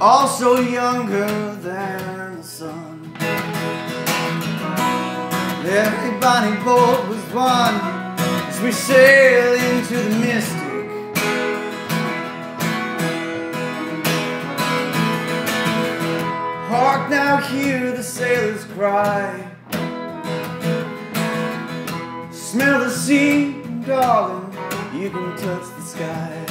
also younger than the sun. Everybody's boat was one as we sail into the mystic. Hark, now hear the sailors cry. Smell the sea, darling, you can touch the sky.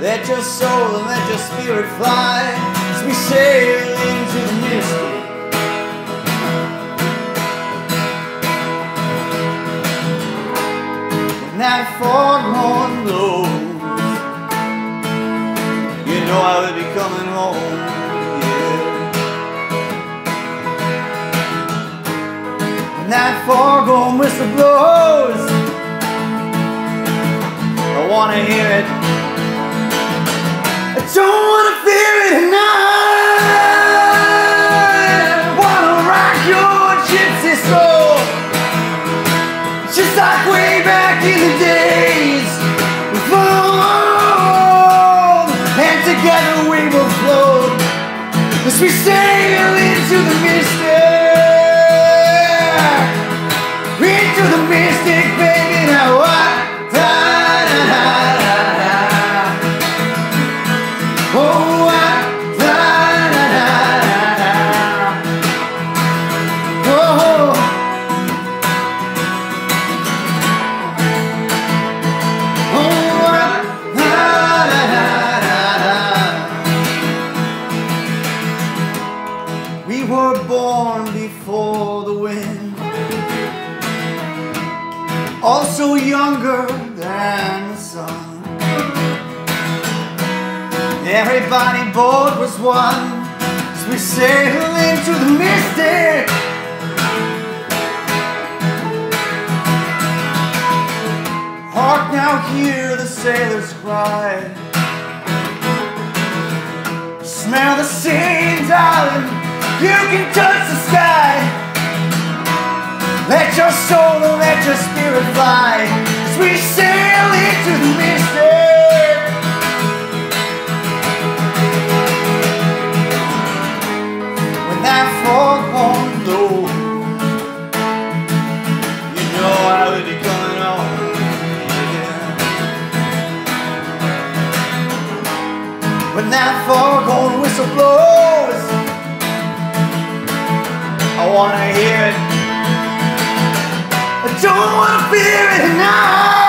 Let your soul and let your spirit fly as we sail into the mystic. When that foghorn blows, you know I will be coming home. That foghorn whistle blows, I want to hear it, I don't want to fear it, and I want to rock your gypsy soul, just like way back in the days before, and together we will float as we sail into the mystic. Into the mystic, baby, now I, oh, I, oh, we were born before the wind, also younger than the sun. Everybody board was one as we sail into the mystic. Hark, now hear the sailors cry. Smell the sea, darling, you can touch the sky. Let your soul and let your spirit fly as we sail into the mystic. When that foghorn blows, you know I will be coming home again. When that foghorn whistle blows, I want to hear it. Don't wanna fear it now.